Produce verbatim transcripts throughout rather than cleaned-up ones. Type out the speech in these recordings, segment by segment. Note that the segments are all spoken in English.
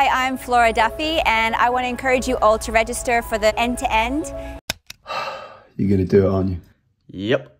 Hi, I'm Flora Duffy, and I want to encourage you all to register for the end-to-end. You're gonna do it, aren't you? Yep.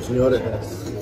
Señores.